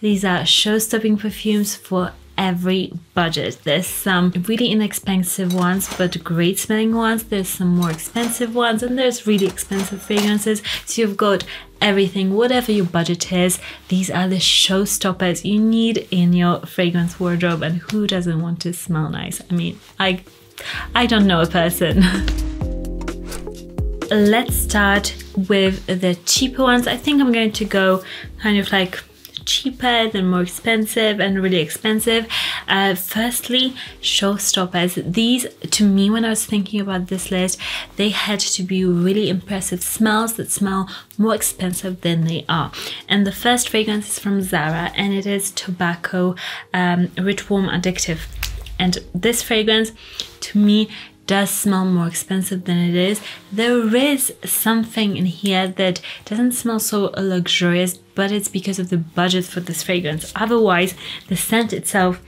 These are show-stopping perfumes for every budget. There's some really inexpensive ones, but great smelling ones. There's some more expensive ones, and there's really expensive fragrances. So you've got everything, whatever your budget is. These are the showstoppers you need in your fragrance wardrobe, and who doesn't want to smell nice? I mean, I don't know a person. Let's start with the cheaper ones. I think I'm going to go kind of like cheaper than more expensive and really expensive. Firstly, showstoppers. These, to me, when I was thinking about this list, they had to be really impressive smells that smell more expensive than they are. And the first fragrance is from Zara, and it is Tobacco Rich Warm Addictive. And this fragrance, to me, does smell more expensive than it is. There is something in here that doesn't smell so luxurious, but it's because of the budget for this fragrance. Otherwise, the scent itself,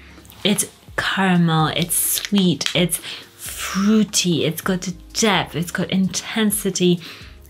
it's caramel, it's sweet, it's fruity, it's got depth, it's got intensity.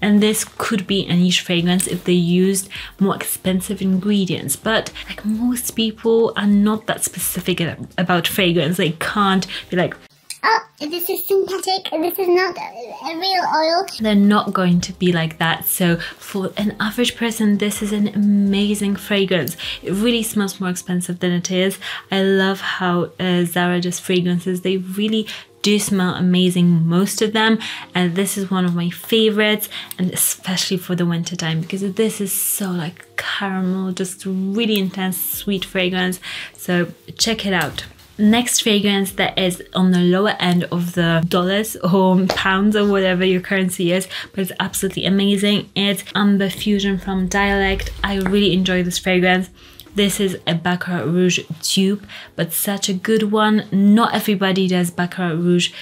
And this could be a niche fragrance if they used more expensive ingredients. But like, most people are not that specific about fragrance. They can't be like, oh, this is synthetic, this is not a real oil. They're not going to be like that. So for an average person, this is an amazing fragrance. It really smells more expensive than it is. I love how Zara does fragrances. They really do smell amazing, most of them, and this is one of my favorites, and especially for the winter time, because this is so like caramel, just really intense sweet fragrance. So check it out. Next fragrance that is on the lower end of the dollars or pounds or whatever your currency is, but it's absolutely amazing. It's Amber Fusion from Dialect. I really enjoy this fragrance. This is a Baccarat Rouge dupe, but such a good one. Not everybody does Baccarat Rouge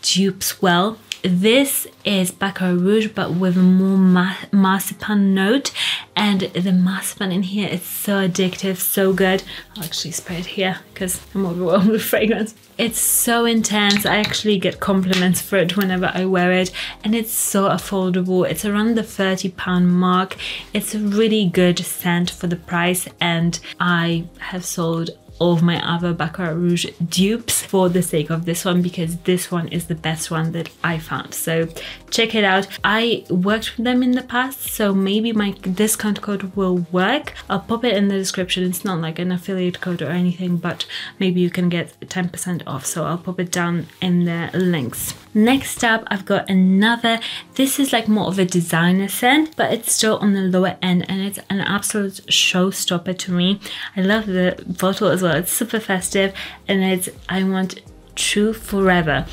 dupes well. This is Baccarat Rouge, but with a more marzipan note, and the marzipan in here is so addictive, so good. I'll actually spray it here because I'm overwhelmed with fragrance. It's so intense. I actually get compliments for it whenever I wear it, and it's so affordable. It's around the £30 mark. It's a really good scent for the price, and I have sold all of my other Baccarat Rouge dupes for the sake of this one, because this one is the best one that I found. So check it out. I worked with them in the past, so maybe my discount code will work. I'll pop it in the description. It's not like an affiliate code or anything, but maybe you can get 10% off, so I'll pop it down in the links. Next up, I've got another. This is like more of a designer scent, but it's still on the lower end, and it's an absolute showstopper to me. I love the bottle as well. It's super festive, and it's I Want True Forever.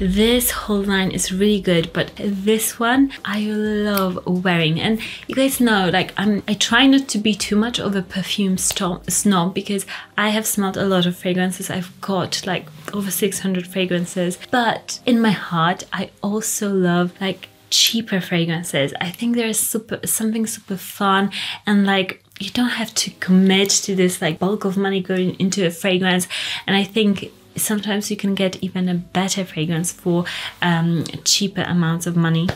This whole line is really good, but this one I love wearing. And you guys know, like, I try not to be too much of a perfume snob, because I have smelled a lot of fragrances. I've got like over 600 fragrances, but in my heart I also love like cheaper fragrances. I think there is something super fun, and like, you don't have to commit to this like bulk of money going into a fragrance, and I think sometimes you can get even a better fragrance for cheaper amounts of money,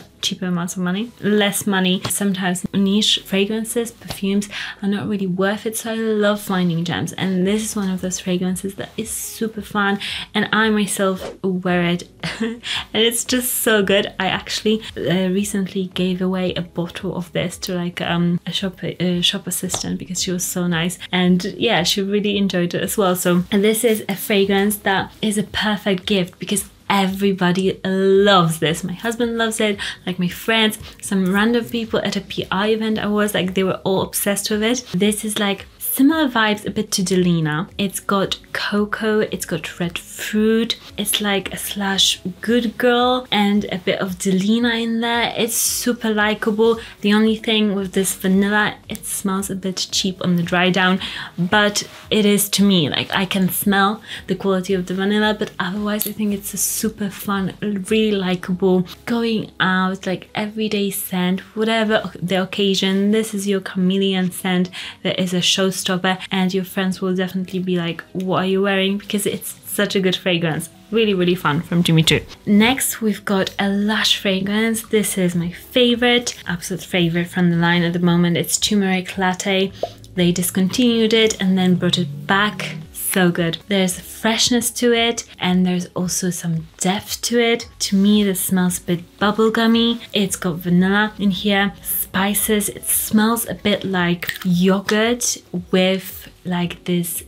less money. Sometimes niche fragrances, perfumes are not really worth it, so I love finding gems, and this is one of those fragrances that is super fun, and I myself wear it and it's just so good. I actually recently gave away a bottle of this to like a shop assistant, because she was so nice, and yeah, she really enjoyed it as well. So this is a fragrance that is a perfect gift, because everybody loves this. My husband loves it, like my friends, some random people at a PI event I was, like, they were all obsessed with it. This is like similar vibes a bit to Delina. It's got cocoa, it's got red fruit, it's like a slash good girl and a bit of Delina in there. It's super likable. The only thing with this vanilla, it smells a bit cheap on the dry down, but it is to me, like, I can smell the quality of the vanilla, but otherwise I think it's a super fun, really likable, going out, like, everyday scent, whatever the occasion. This is your chameleon scent that is a showstopper, and your friends will definitely be like, what are you wearing? Because it's such a good fragrance. Really, really fun, from Jimmy Choo. Next, we've got a Lush fragrance. This is my favorite, absolute favorite from the line at the moment. It's Turmeric Latte. They discontinued it and then brought it back. So good. There's a freshness to it and there's also some depth to it. To me, this smells a bit bubblegummy. It's got vanilla in here, spices. It smells a bit like yogurt with like this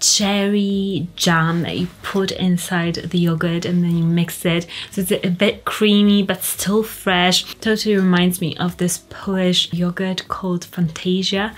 cherry jam that you put inside the yogurt and then you mix it. So it's a bit creamy but still fresh. Totally reminds me of this Polish yogurt called Fantasia.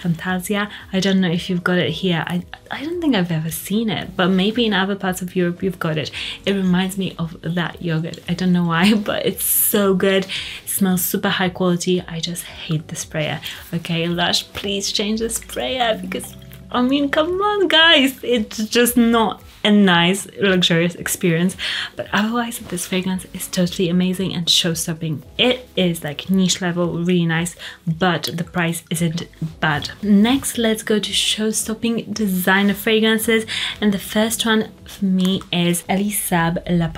I don't know if you've got it here. I don't think I've ever seen it, but maybe in other parts of Europe you've got it. It reminds me of that yogurt. I don't know why, but it's so good. It smells super high quality. I just hate the sprayer. Okay, Lush, please change the sprayer, because I mean, come on guys, it's just not a nice luxurious experience. But otherwise this fragrance is totally amazing and show-stopping. It is like niche level, really nice, but the price isn't bad. Next, let's go to show-stopping designer fragrances, and the first one for me is Elie Saab Le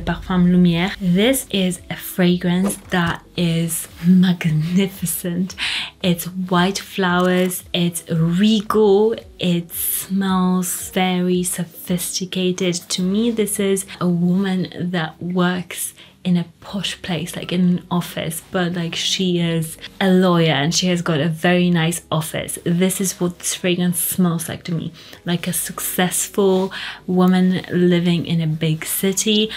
Parfum Lumière. This is a fragrance that is magnificent. It's white flowers, it's regal, it smells very sophisticated. To me, this is a woman that works in a posh place, like in an office, but like she is a lawyer and she has got a very nice office. This is what this fragrance smells like to me, like a successful woman living in a big city,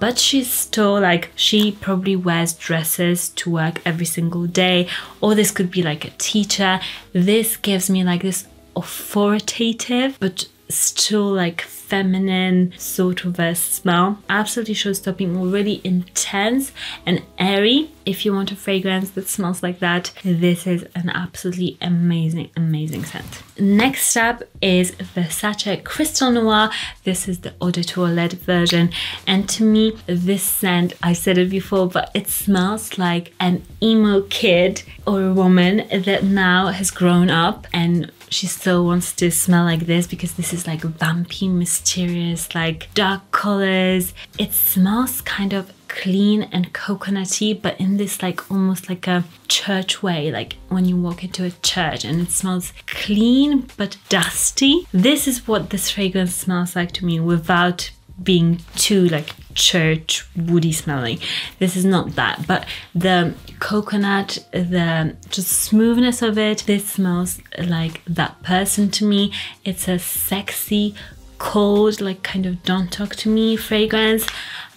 but she's still like, she probably wears dresses to work every single day, or this could be like a teacher. This gives me like this authoritative but still like feminine sort of a smell. Absolutely show-stopping, really intense and airy. If you want a fragrance that smells like that, this is an absolutely amazing scent. Next up is Versace Crystal Noir. This is the Eau de Toilette version, and to me this scent, I said it before, but it smells like an emo kid or a woman that now has grown up and she still wants to smell like this, because this is like vampy, mysterious, like dark colors. It smells kind of clean and coconutty, but in this like almost like a church way, like when you walk into a church and it smells clean but dusty. This is what this fragrance smells like to me, without being too like church woody smelling. This is not that, but the coconut, the just smoothness of it, this smells like that person to me. It's a sexy, cold, like kind of don't talk to me fragrance.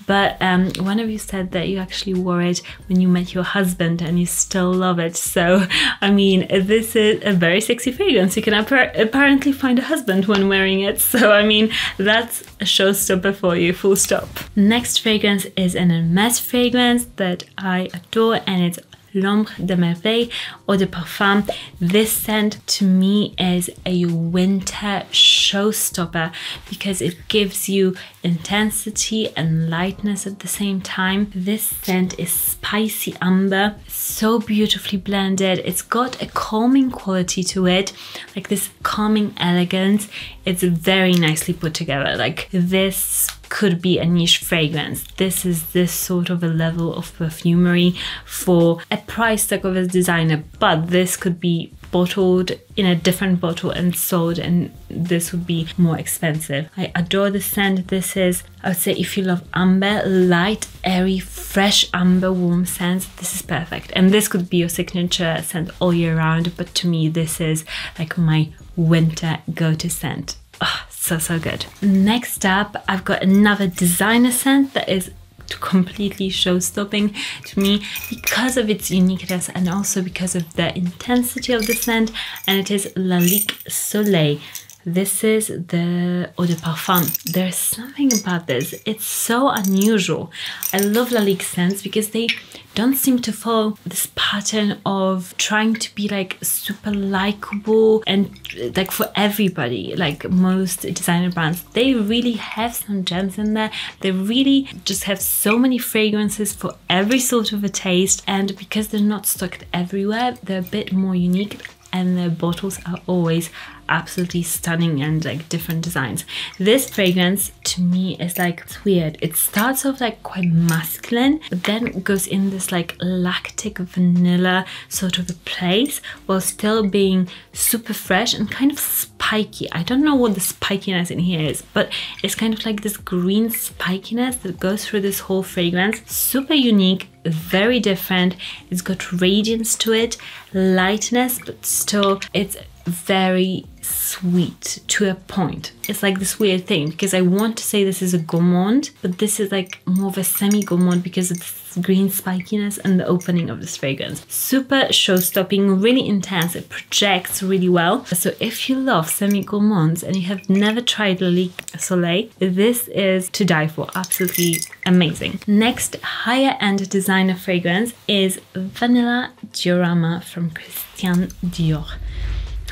But one of you said that you actually wore it when you met your husband and you still love it. So, I mean, this is a very sexy fragrance. You can apparently find a husband when wearing it. So, I mean, that's a showstopper for you, full stop. Next fragrance is an Hermes fragrance that I adore, and it's L'Ombre de Merveille Eau de Parfum. This scent to me is a winter showstopper, because it gives you intensity and lightness at the same time. This scent is spicy amber, so beautifully blended. It's got a calming quality to it, like this calming elegance. It's very nicely put together. Like, this could be a niche fragrance. This is this sort of a level of perfumery for a price tag of a designer, but this could be bottled in a different bottle and sold, and this would be more expensive. I adore the scent. This is, I would say, if you love amber, light, airy, fresh amber, warm scents, this is perfect. And this could be your signature scent all year round, but to me this is like my winter go-to scent. Oh, so good. Next up, I've got another designer scent that is completely show-stopping to me because of its uniqueness and also because of the intensity of the scent, and it is Lalique Soleil. This is the Eau de Parfum. There's something about this, it's so unusual. I love Lalique scents because they don't seem to follow this pattern of trying to be like super likable and like for everybody. Like most designer brands, they really have some gems in there. They really just have so many fragrances for every sort of a taste, and because they're not stocked everywhere, they're a bit more unique. and their bottles are always absolutely stunning and like different designs. This fragrance to me is like, it's weird. It starts off like quite masculine, but then goes in this like lactic vanilla sort of a place while still being super fresh and kind of spiky. I don't know what the spikiness in here is, but it's kind of like this green spikiness that goes through this whole fragrance. Super unique, very different. It's got radiance to it, lightness, but still it's very sweet to a point. It's like this weird thing because I want to say this is a gourmand, but this is like more of a semi-gourmand because of the green spikiness and the opening of this fragrance. Super show-stopping, really intense. It projects really well. So if you love semi-gourmands and you have never tried Lalique Soleil, this is to die for. Absolutely amazing. Next higher-end designer fragrance is Vanilla Diorama from Christian Dior.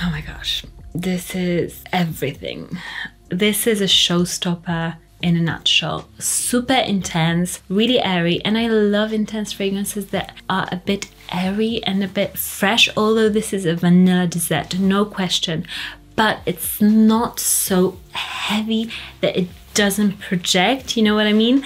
Oh my gosh, this is everything. This is a showstopper in a nutshell. Super intense, really airy, and I love intense fragrances that are a bit airy and a bit fresh, although this is a vanilla dessert, no question, but it's not so heavy that it doesn't project, you know what I mean?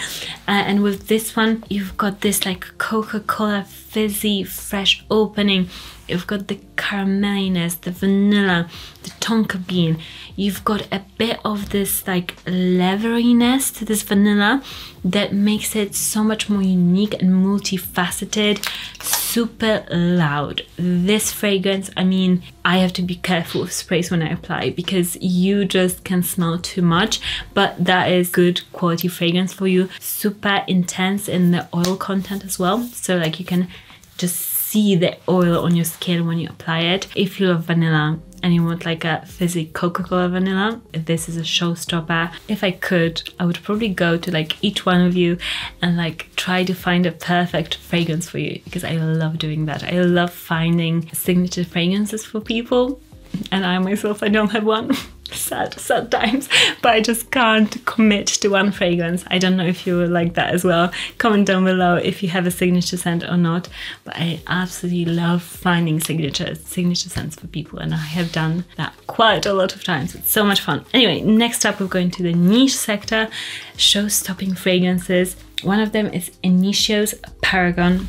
And with this one, you've got this like Coca-Cola fizzy, fresh opening. You've got the carameliness, the vanilla, the tonka bean. You've got a bit of this like leveriness to this vanilla that makes it so much more unique and multifaceted, super loud. This fragrance, I mean, I have to be careful of sprays when I apply because you just can smell too much, but that is good quality fragrance for you. Super intense in the oil content as well. So like you can just see the oil on your skin when you apply it. If you love vanilla and you want like a fizzy Coca-Cola vanilla, this is a showstopper. If I could, I would probably go to like each one of you and like try to find a perfect fragrance for you because I love doing that. I love finding signature fragrances for people, and I myself, I don't have one. Sad times, but I just can't commit to one fragrance. I don't know if you were like that as well. Comment down below if you have a signature scent or not, but I absolutely love finding signature scents for people, and I have done that quite a lot of times. It's so much fun. Anyway, next up we're going to the niche sector, show-stopping fragrances. One of them is Initio's Paragon.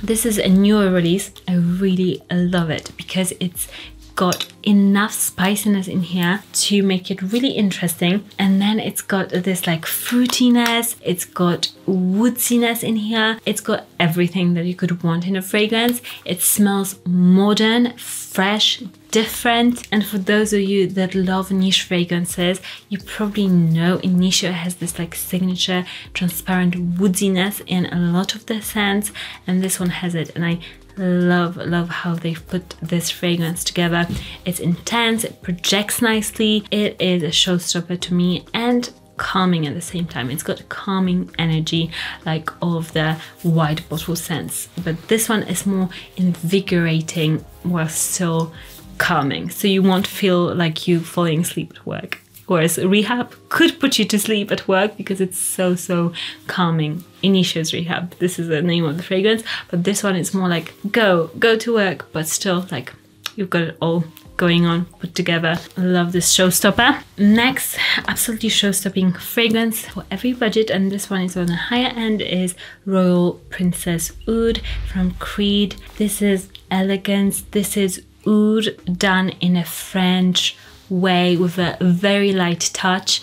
This is a newer release. I really love it because it's got enough spiciness in here to make it really interesting, and then it's got this like fruitiness, it's got woodsiness in here, it's got everything that you could want in a fragrance. It smells modern, fresh, different, and for those of you that love niche fragrances, you probably know Initio has this like signature transparent woodiness in a lot of their scents, and this one has it, and I love how they've put this fragrance together. It's intense, it projects nicely, it is a showstopper to me, and calming at the same time. It's got calming energy like all of the white bottle scents, but this one is more invigorating while still calming, so you won't feel like you falling asleep at work, whereas Rehab could put you to sleep at work because it's so calming. Initio's Rehab, this is the name of the fragrance, but this one is more like go to work, but still like you've got it all going on put together. I love this showstopper. Next absolutely show-stopping fragrance for every budget, and this one is on the higher end, is Royal Princess Oud from Creed. This is elegance, this is oud done in a French way with a very light touch.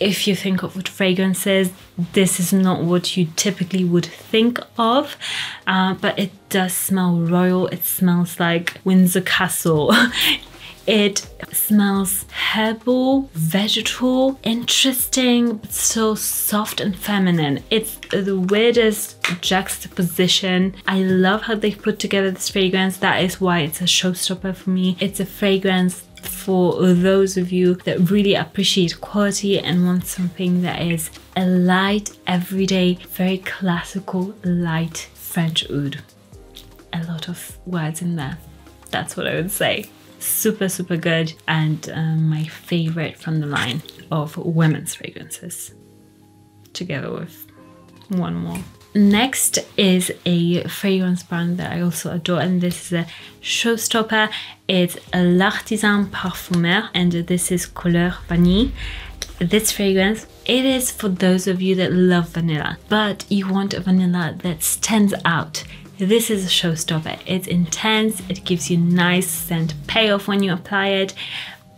If you think of what fragrances, this is not what you typically would think of, but it does smell royal. It smells like Windsor Castle. It smells herbal, vegetal, interesting, but so soft and feminine. It's the weirdest juxtaposition. I love how they've put together this fragrance. That is why it's a showstopper for me. It's a fragrance for those of you that really appreciate quality and want something that is a light, everyday, very classical, light French oud. A lot of words in there. That's what I would say. Super good, and my favorite from the line of women's fragrances, together with one more. Next is a fragrance brand that I also adore, and this is a showstopper. It's L'Artisan Parfumeur, and this is Couleur Vanille. This fragrance, it is for those of you that love vanilla, but you want a vanilla that stands out. This is a showstopper. It's intense, it gives you nice scent payoff when you apply it,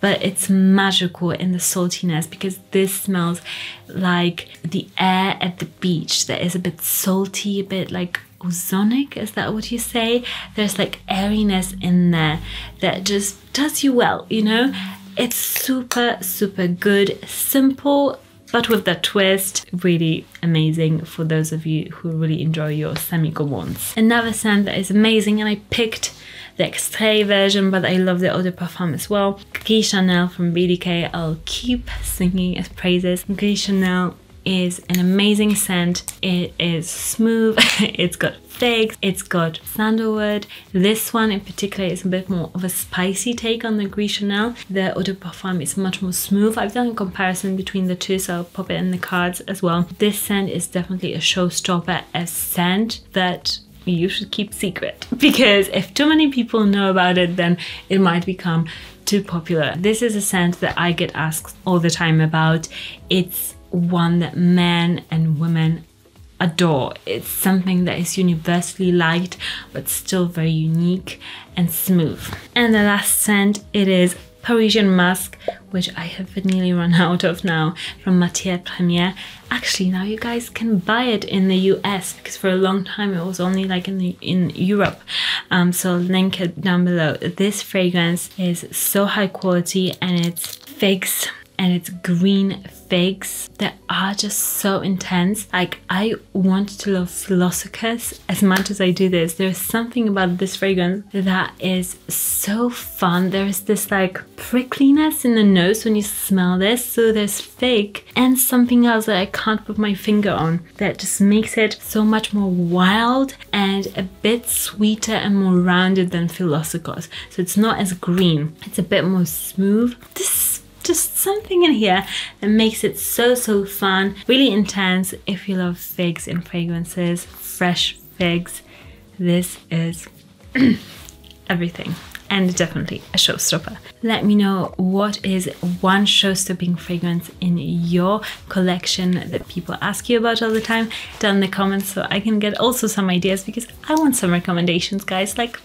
but it's magical in the saltiness because this smells like the air at the beach that is a bit salty, a bit like ozonic, is that what you say? There's like airiness in there that just does you well, you know? It's super, super good, simple, but with that twist, really amazing for those of you who really enjoy your semi-gourmands. Another scent that is amazing, and I picked the Extrait version, but I love the Eau de Parfum as well. Gris Charnel from BDK, I'll keep singing its praises. Gris Charnel is an amazing scent. It is smooth, it's got figs, it's got sandalwood. This one in particular is a bit more of a spicy take on the Gris Charnel. The Eau de Parfum is much more smooth. I've done a comparison between the two, so I'll pop it in the cards as well. This scent is definitely a showstopper, a scent that you should keep secret, because if too many people know about it, then it might become too popular. This is a scent that I get asked all the time about. It's one that men and women adore. It's something that is universally liked but still very unique and smooth. And the last scent, it is Parisian Musk, which I have nearly run out of now, from Matiere Premiere. Actually, now you guys can buy it in the US, because for a long time it was only like in Europe. So I'll link it down below. This fragrance is so high quality, and it's figs, and it's green figs that are just so intense. Like, I want to love Philosykos as much as I do this. There's something about this fragrance that is so fun. There's this like prickliness in the nose when you smell this. So there's fig and something else that I can't put my finger on that just makes it so much more wild and a bit sweeter and more rounded than Philosykos. So it's not as green, it's a bit more smooth. This just something in here that makes it so, so fun, really intense. If you love figs and fragrances, fresh figs, this is everything, and definitely a showstopper. Let me know what is one showstopping fragrance in your collection that people ask you about all the time down in the comments, so I can get also some ideas, because I want some recommendations, guys. Like,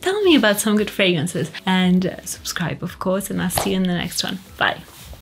tell me about some good fragrances, and subscribe, of course, and I'll see you in the next one. Bye.